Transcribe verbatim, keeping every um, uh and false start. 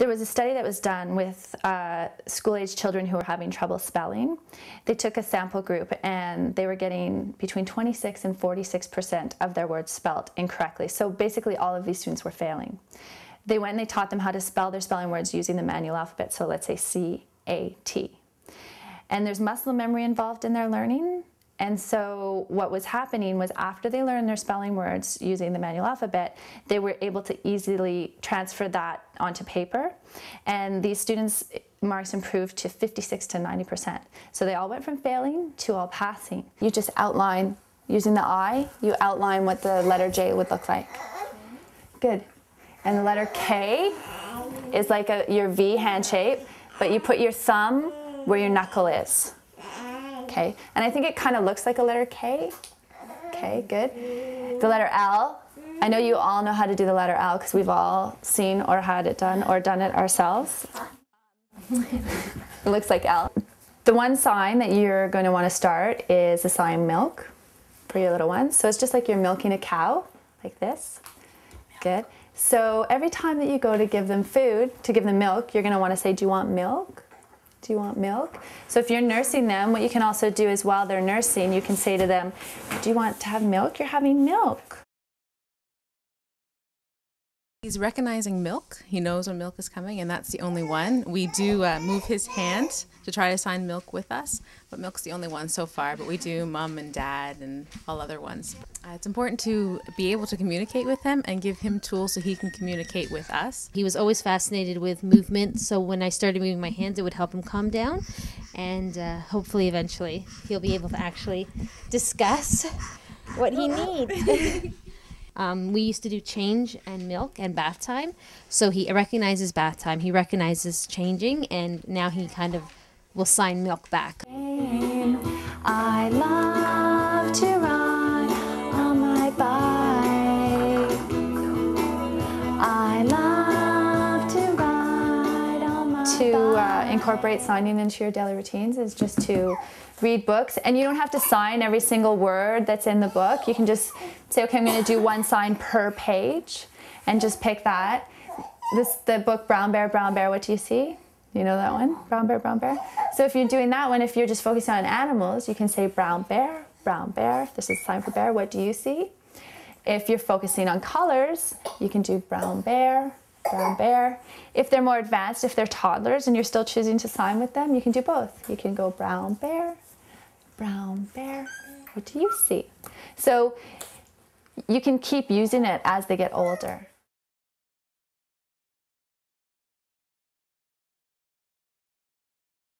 There was a study that was done with uh, school-aged children who were having trouble spelling. They took a sample group and they were getting between twenty-six and forty-six percent of their words spelt incorrectly. So basically all of these students were failing. They went and they taught them how to spell their spelling words using the manual alphabet, so let's say C A T. And there's muscle memory involved in their learning. And so what was happening was after they learned their spelling words using the manual alphabet, they were able to easily transfer that onto paper. And these students' marks improved to fifty-six to ninety percent. So they all went from failing to all passing. You just outline, using the I, you outline what the letter J would look like. Good. And the letter K is like a, your V hand shape, but you put your thumb where your knuckle is. Okay, and I think it kind of looks like a letter K. Okay, good. The letter L, I know you all know how to do the letter L because we've all seen or had it done or done it ourselves. It looks like L. The one sign that you're going to want to start is the sign milk for your little ones. So it's just like you're milking a cow, like this. Good. So every time that you go to give them food, to give them milk, you're going to want to say, do you want milk? Do you want milk? So if you're nursing them, what you can also do is while they're nursing, you can say to them, do you want to have milk? You're having milk. He's recognizing milk. He knows when milk is coming, and that's the only one. We do uh, move his hand to try to sign milk with us, but milk's the only one so far, but we do mom and dad and all other ones. Uh, it's important to be able to communicate with him and give him tools so he can communicate with us. He was always fascinated with movement, so when I started moving my hands, it would help him calm down, and uh, hopefully eventually he'll be able to actually discuss what he needs. Um, we used to do change and milk and bath time, so he recognizes bath time, he recognizes changing, and now he kind of will sign milk back. I love to ride on my bike. I love to ride on my bike. To uh, incorporate signing into your daily routines is just to read books, and you don't have to sign every single word that's in the book. You can just say, okay, I'm going to do one sign per page and just pick that. This, the book Brown Bear, Brown Bear, what do you see? You know that one? Brown Bear, Brown Bear. So if you're doing that one, if you're just focusing on animals, you can say brown bear, brown bear. If this is a sign for bear, what do you see? If you're focusing on colors, you can do brown bear, brown bear. If they're more advanced, if they're toddlers and you're still choosing to sign with them, you can do both. You can go brown bear, brown bear, what do you see? So you can keep using it as they get older.